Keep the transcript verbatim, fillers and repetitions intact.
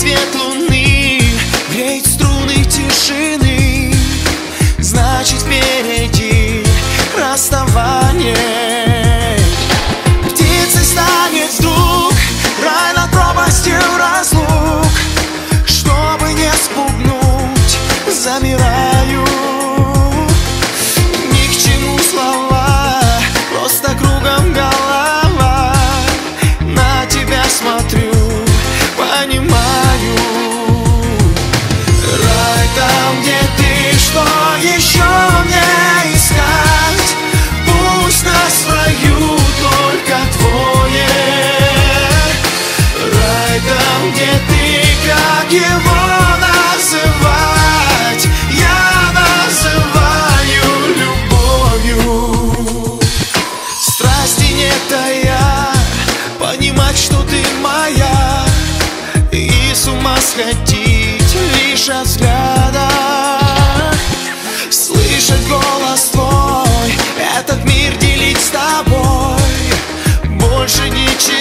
свет луны греет струны тишины. Значит, впереди расставание. Птицей станет вдруг рай над пропастью разлук. Чтобы не спугнуть, замираю. Ни к чему слова, просто кругом голова. На тебя смотрю, понимаю. Рай там, где ты, что еще мне искать? Пусть нас в раю только твое. Рай там, где ты, как его называть? Я называю любовью. Страсти не тая, понимать, что ты моя. И с ума сходить лишь от взгляда. Слышать голос твой, этот мир делить с тобой, больше ничего.